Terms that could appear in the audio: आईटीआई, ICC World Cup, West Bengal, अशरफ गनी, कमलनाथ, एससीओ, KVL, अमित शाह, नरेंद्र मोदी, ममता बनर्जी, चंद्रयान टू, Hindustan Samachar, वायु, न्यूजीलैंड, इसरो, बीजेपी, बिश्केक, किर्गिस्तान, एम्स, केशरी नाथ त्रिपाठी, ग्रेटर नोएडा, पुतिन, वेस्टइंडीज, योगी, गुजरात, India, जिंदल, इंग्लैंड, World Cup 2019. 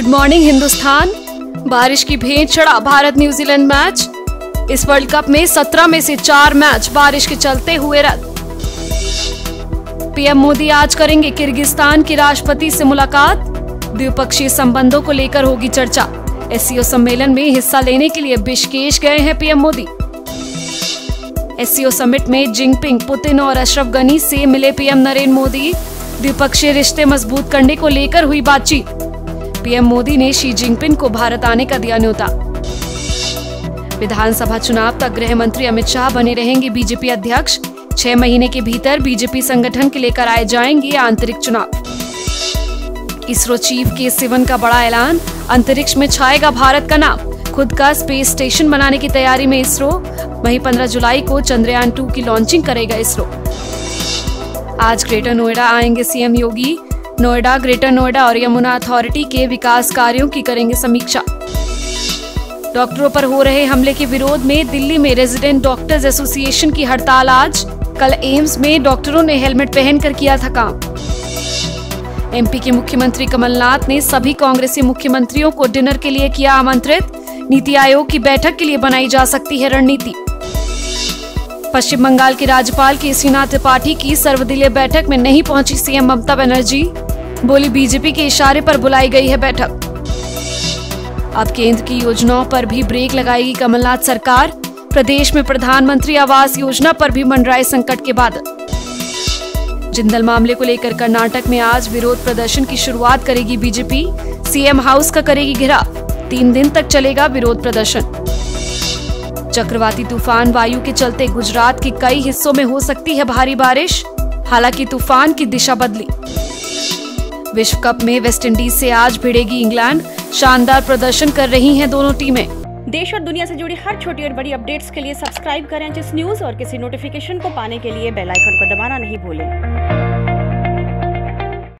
Good morning Hindustan. बारिश की भेंट चढ़ा भारत न्यूजीलैंड मैच। इस वर्ल्ड कप में 17 में से 4 मैच बारिश के चलते हुए रद्द। पीएम मोदी आज करेंगे किर्गिस्तान के राष्ट्रपति से मुलाकात। द्विपक्षीय संबंधों को लेकर होगी चर्चा। एससीओ सम्मेलन में हिस्सा लेने के लिए बिश्केक गए हैं पीएम मोदी। एससीओ समिट में जिनपिंग, पुतिन और अशरफ गनी से मिले पीएम नरेंद्र मोदी। द्विपक्षीय रिश्ते मजबूत करने को लेकर हुई बातचीत। पीएम मोदी ने शी जिनपिंग को भारत आने का दिया न्योता। विधानसभा चुनाव तक गृह मंत्री अमित शाह बने रहेंगे बीजेपी अध्यक्ष। 6 महीने के भीतर बीजेपी संगठन के लेकर आए जाएंगे आंतरिक चुनाव। इसरो चीफ के सिवन का बड़ा ऐलान, अंतरिक्ष में छाएगा भारत का नाम। खुद का स्पेस स्टेशन बनाने की तैयारी में इसरो। वहीं 15 जुलाई को चंद्रयान 2 की लॉन्चिंग करेगा इसरो। आज ग्रेटर नोएडा आएंगे सीएम योगी। नोएडा, ग्रेटर नोएडा और यमुना अथॉरिटी के विकास कार्यों की करेंगे समीक्षा। डॉक्टरों पर हो रहे हमले के विरोध में दिल्ली में रेजिडेंट डॉक्टर्स एसोसिएशन की हड़ताल आज। कल एम्स में डॉक्टरों ने हेलमेट पहनकर किया था काम। एमपी के मुख्यमंत्री कमलनाथ ने सभी कांग्रेसी मुख्यमंत्रियों को डिनर के लिए किया आमंत्रित। नीति आयोग की बैठक के लिए बनाई जा सकती है रणनीति। पश्चिम बंगाल के राज्यपाल केशरी नाथ त्रिपाठी की सर्वदलीय बैठक में नहीं पहुंची सीएम ममता बनर्जी। बोली बीजेपी के इशारे पर बुलाई गई है बैठक। अब केंद्र की योजनाओं पर भी ब्रेक लगाएगी कमलनाथ सरकार। प्रदेश में प्रधानमंत्री आवास योजना पर भी मंडराए संकट के बादल। जिंदल मामले को लेकर कर्नाटक में आज विरोध प्रदर्शन की शुरुआत करेगी बीजेपी। सीएम हाउस का करेगी घेराव। 3 दिन तक चलेगा विरोध प्रदर्शन। चक्रवाती तूफान वायु के चलते गुजरात के कई हिस्सों में हो सकती है भारी बारिश, हालांकि तूफान की दिशा बदली। विश्व कप में वेस्टइंडीज से आज भिड़ेगी इंग्लैंड। शानदार प्रदर्शन कर रही हैं दोनों टीमें। देश और दुनिया से जुड़ी हर छोटी और बड़ी अपडेट्स के लिए सब्सक्राइब करें जिस न्यूज, और किसी नोटिफिकेशन को पाने के लिए बेल आइकन को दबाना नहीं भूलें।